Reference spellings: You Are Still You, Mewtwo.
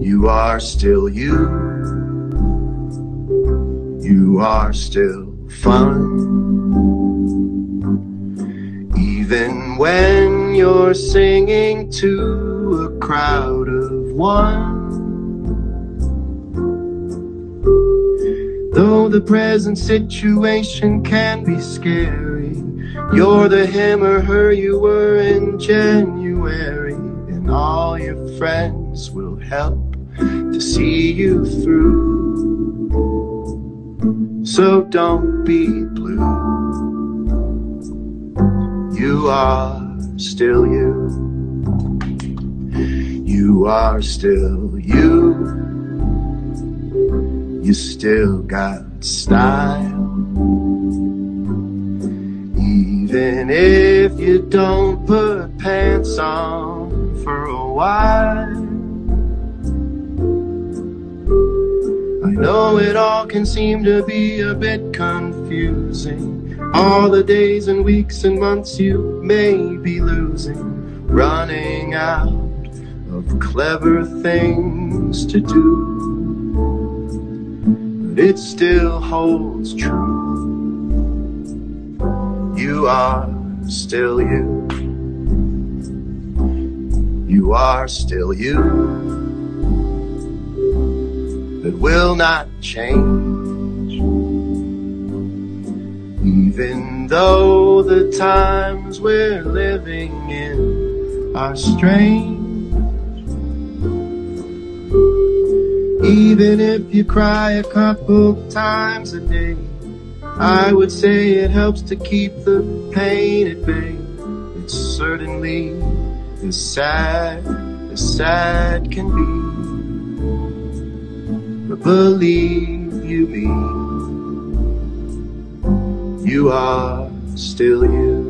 You are still you. You are still fun, even when you're singing to a crowd of one. Though the present situation can be scary, you're the him or her you were in January, and all your friends will help to see you through. So don't be blue. You are still you. You are still you. You still got style, even if you don't put pants on for a while. I know it all can seem to be a bit confusing, all the days and weeks and months you may be losing, running out of clever things to do, but it still holds true. You are still you. You are still you. That will not change, even though the times we're living in are strange. Even if you cry a couple times a day, I would say it helps to keep the pain at bay. It certainly is sad as sad can be. Believe you me, you are still you.